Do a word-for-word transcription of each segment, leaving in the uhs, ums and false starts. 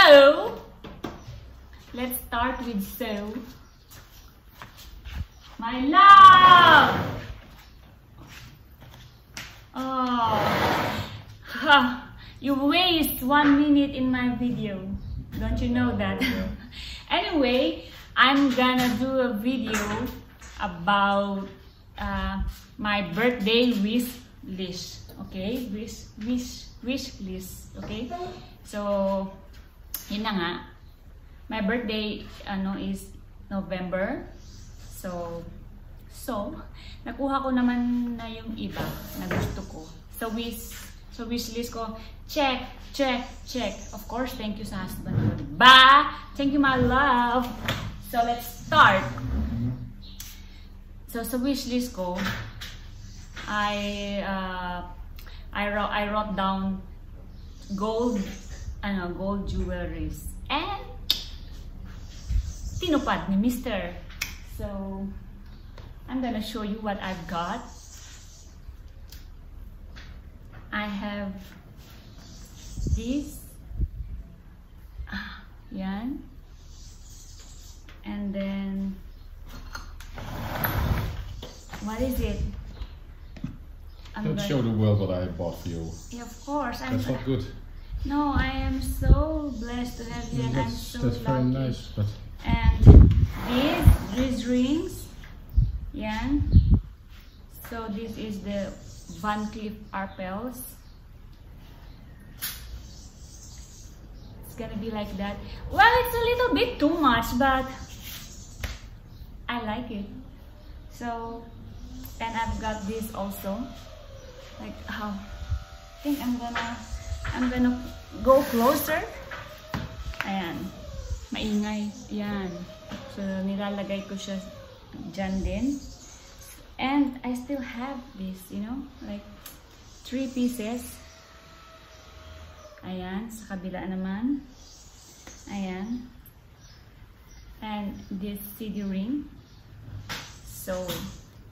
So, let's start with so. My love! Oh, ha, you waste one minute in my video. Don't you know that? Anyway, I'm gonna do a video about uh, my birthday wish list. Okay, wish, wish, wish list. Okay, so yun na nga. My birthday ano is November. So, so nakuha ko naman na yung iba na gusto ko. So wish, so wish list ko. Check, check, check. Of course, thank you sa husband ko. Ba, thank you my love. So let's start. So sa wish list ko, I uh, I wrote I wrote down gold ano gold jewelries and tinupad ni Mister. So I'm gonna show you what I've got. I have this, yan, and then what is it? Don't gonna... show the world what I bought for you. Yeah, of course. I'm... That's not good. No, I am so blessed to have you, and that's, I'm so that's lucky. Very nice, but... And these, these rings, yeah. So this is the Van Cleef Arpels. It's gonna be like that. Well, it's a little bit too much, but I like it. So, and I've got this also. Like how? I think I'm gonna, I'm gonna go closer. Ayan. Maingay. Ayan. So, nilalagay ko siya dyan din. And I still have this, you know? Like, three pieces. Ayan. Sa kabila naman. Ayan. And this C D ring. So,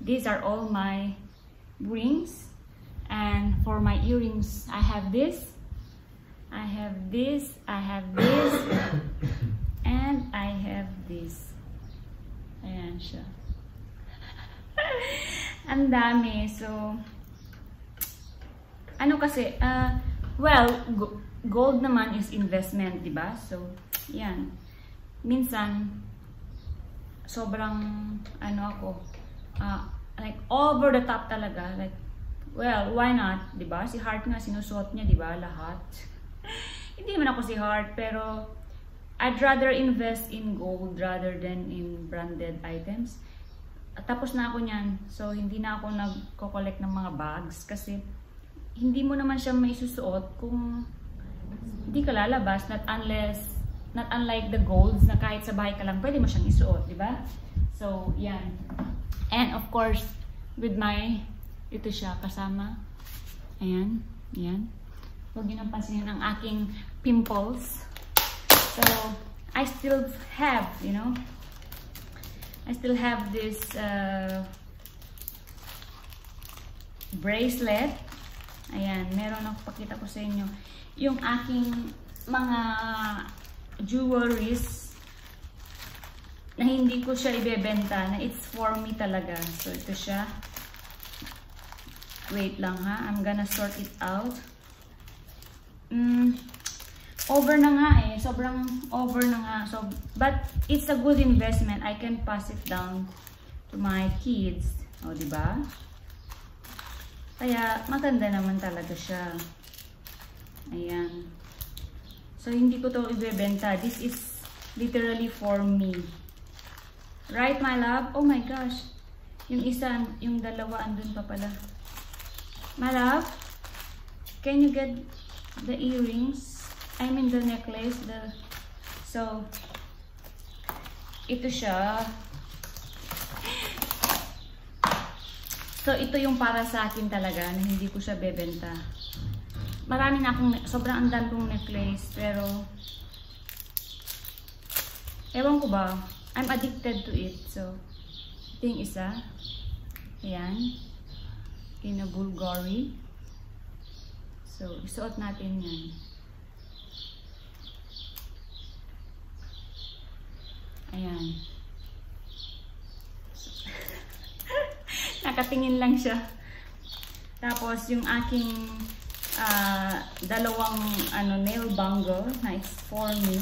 these are all my rings. And for my earrings, I have this, I have this, I have this, and I have this. Ayan siya. Ang dami. So, ano kasi, uh, well, gold naman is investment, diba? So, yan. Minsan, sobrang, ano ako, uh, like, over the top talaga, like, well, why not? Diba? Si Heart nga, sinusuot niya, diba? Lahat. Hindi man ako si Heart, pero I'd rather invest in gold rather than in branded items. At tapos na ako niyan. So, hindi na ako nagko-collect ng mga bags kasi hindi mo naman siya may susuot kung hindi ka lalabas. Not unless, not unlike the golds na kahit sa bahay ka lang, pwede mo siyang isuot, diba? So, yan. And of course, with my... Ito siya, kasama. Ayan, ayan. Huwag nyo nang pansinin ang aking pimples. So, I still have, you know, I still have this uh, bracelet. Ayan, meron ako, pakita ko sa inyo. Yung aking mga jewelries na hindi ko siya ibebenta, na it's for me talaga. So, ito siya. Wait lang ha, I'm gonna sort it out. Mm, over na nga eh, sobrang over na nga. So, but it's a good investment. I can pass it down to my kids. O, diba? Kaya, maganda naman talaga siya. Ayan. So, hindi ko to ibebenta. This is literally for me. Right, my love? Oh my gosh. Yung isa, yung dalawa, andun pa pala. My love, can you get the earrings? I mean the necklace. The so, ito siya. So, ito yung para sa akin talaga na hindi ko siya bebenta. Marami na akong, sobrang andan kong necklace, pero ewan ko ba, I'm addicted to it. So, ito yung isa. Ayan. In a Bulgari. So, isuot natin yan. Ayan. Nakatingin lang siya. Tapos yung aking uh, dalawang ano, nail bangle na it's for me.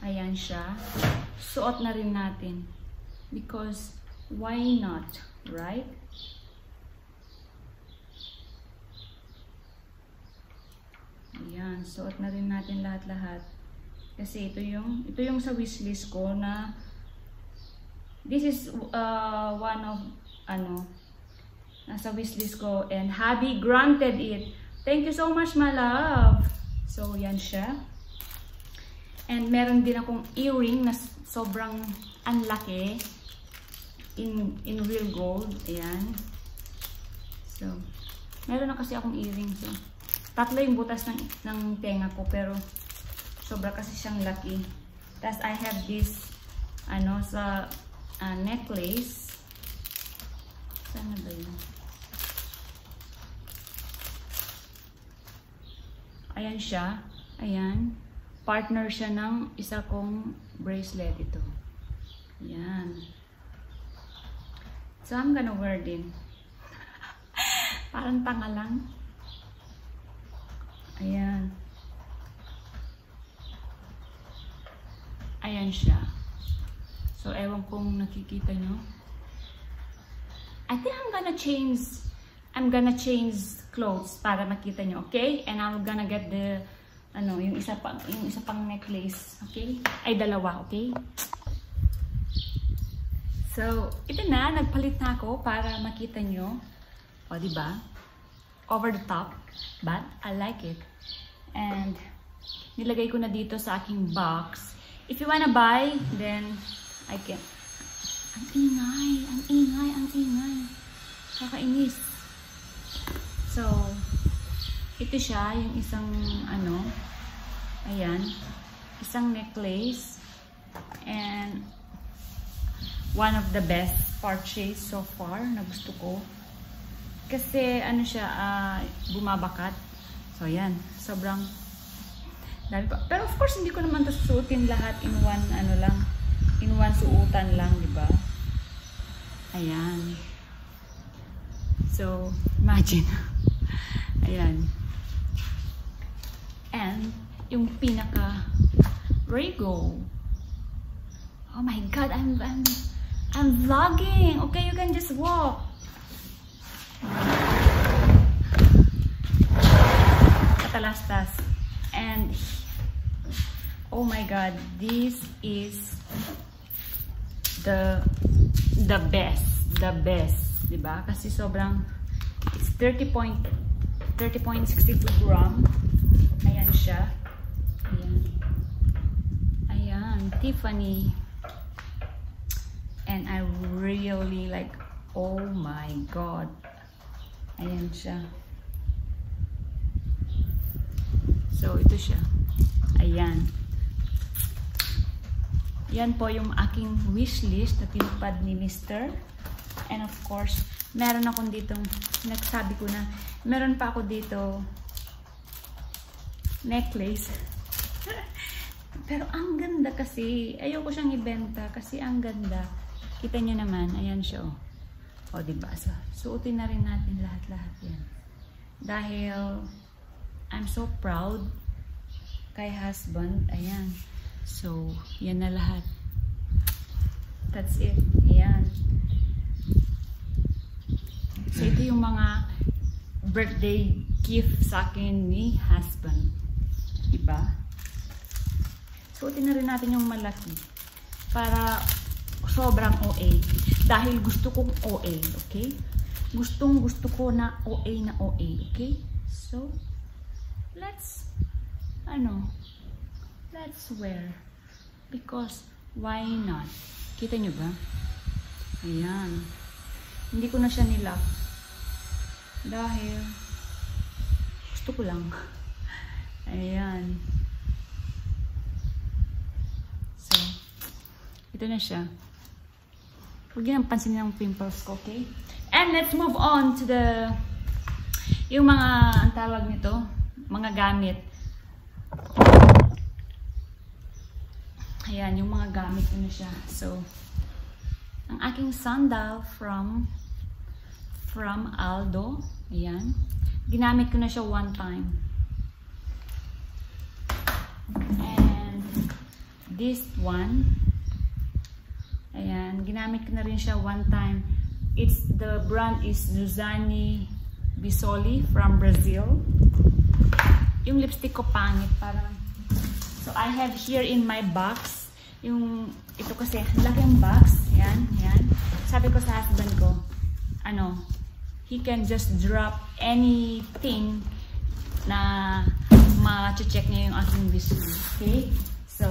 Ayan siya. Suot na rin natin. Because why not, right? Ayan, suot na rin natin lahat-lahat. Kasi ito yung ito yung sa wishlist ko na this is uh, one of ano nasa wishlist ko and hubby granted it. Thank you so much, my love. So yan siya. And meron din akong earring na sobrang anlaki in in real gold. Ayan. So meron na kasi akong earring so. Tatlo yung butas ng, ng tenga ko, pero sobra kasi siyang laki. Tapos I have this, ano, sa uh, necklace. Sana ba yun? Ayan siya. Ayan. Partner siya ng isa kong bracelet ito. Ayan. So I'm gonna wear din. Parang tanga lang. Ayan. Ayan siya. So, ewan kung nakikita nyo. I think I'm gonna change, I'm gonna change clothes para makita nyo, okay? And I'm gonna get the, ano, yung isa pang, yung isa pang necklace, okay? Ay, dalawa, okay? So, ito na, nagpalit na ako para makita nyo. O, diba? Over the top, but I like it. And nilagay ko na dito sa aking box. If you wanna buy, then I can. Ang ingay, ang ingay, ang ingay. Kakainis. So, ito siya, yung isang ano, ayan, isang necklace. And one of the best purchase so far na gusto ko. Kasi ano siya, uh, bumabakat. So, ayan. Sobrang dami pa. Pero of course, hindi ko naman ito susutin lahat in one, ano lang, in one suutan lang, di ba? Ayan. So, imagine. Ayan. And, yung pinaka Rego. Oh my God, I'm, I'm, I'm vlogging. Okay, you can just walk. Katalastas. And oh my God, this is the the best, the best, diba? Kasi sobrang it's thirty point six two gram. Ayan siya. Ayan. Ayan, Tiffany. And I really like, oh my God. Ayan siya. So, ito siya. Ayan. Yan po yung aking wishlist na pinupad ni Mister And of course, meron akong ditong, nagsabi ko na, meron pa ako dito necklace. Pero ang ganda kasi. Ayoko siyang ibenta kasi ang ganda. Kita nyo naman. Ayan siya oh. O, diba? So, suotin na rin natin lahat-lahat yan. Dahil, I'm so proud kay husband. Ayan. So, yan na lahat. That's it. Ayan. So, ito yung mga birthday gift sa akin ni husband. Diba? Suotin na rin natin yung malaki. Para sobrang O A. Dahil gusto kong O A, okay? Gustong gusto ko na O A na O A, okay? So, let's, ano, let's wear. Because, why not? Kita nyo ba? Ayan. Hindi ko na siya nilock. Dahil, gusto ko lang. Ayan. So, ito na siya. Huwag yun ang pansinin ng pimples ko, okay? And let's move on to the yung mga, ang tawag nito, mga gamit. Ayan, yung mga gamit ko na siya. So, ang aking sandal from from Aldo. Ayan. Ginamit ko na siya one time. And this one, ayan, ginamit ko na rin siya one time. It's the brand is Zuzani Bisoli from Brazil. Yung lipstick ko pangit, parang. So I have here in my box, yung ito kasi, laking box. Ayan, ayan. Sabi ko sa husband ko, ano, he can just drop anything na ma-check niya yung aking business. Okay? So,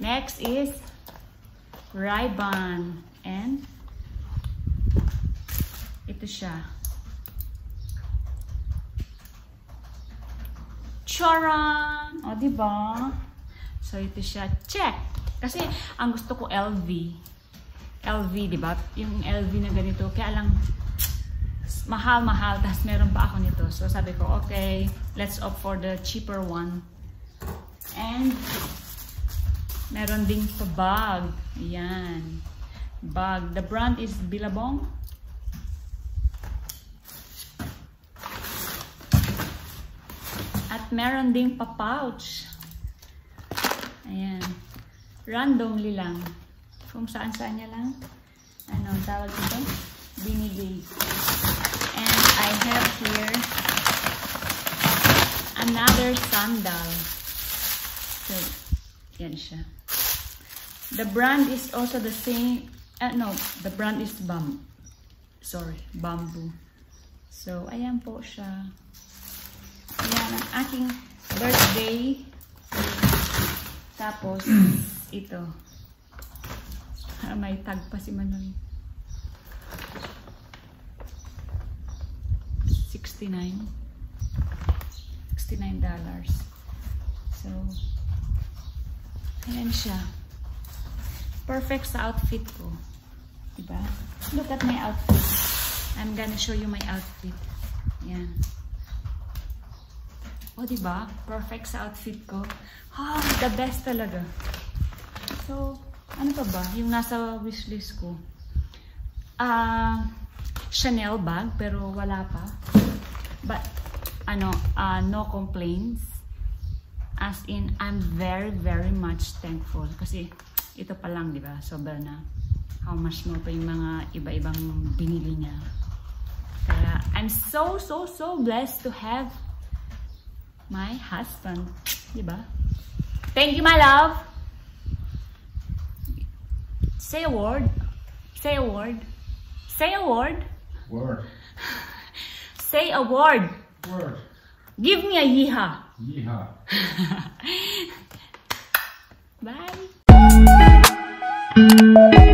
next is Ray-Ban. And, ito siya. Charan! O, diba? So, ito siya. Check! Kasi, ang gusto ko L V. L V, diba? Yung L V na ganito. Kaya lang, mahal-mahal, tapos meron pa ako nito. So, sabi ko, okay, let's opt for the cheaper one. And, meron ding pa bag. Ayan. Bag. The brand is Billabong. At meron ding pa pouch. Ayan. Randomly lang. Kung saan-saan niya lang. Ano, tawag ito? Binigay. And I have here another sandal. So, yan siya. The brand is also the same. Uh, no, the brand is bamboo. Sorry, bamboo. So, ayan po siya. Ayan ang aking birthday. Tapos, ito. May tag pa si Manoy. sixty-nine dollars. So, ayan siya. Perfect sa outfit ko. Diba? Look at my outfit. I'm gonna show you my outfit. Ayan. O, diba? Perfect sa outfit ko. Oh, the best talaga. So, ano pa ba? Yung nasa wishlist ko. Ah, uh, Chanel bag, pero wala pa. But, ano, uh, no complaints. As in, I'm very, very much thankful. Kasi, ito pa lang, di ba? Sobra na. How much more pa yung mga iba-ibang binili niya. Kaya, I'm so, so, so blessed to have my husband. Di ba? Thank you, my love! Say a word. Say a word. Say a word. Word. Say a word. Word. Give me a yeehaw. Yeehaw. Bye.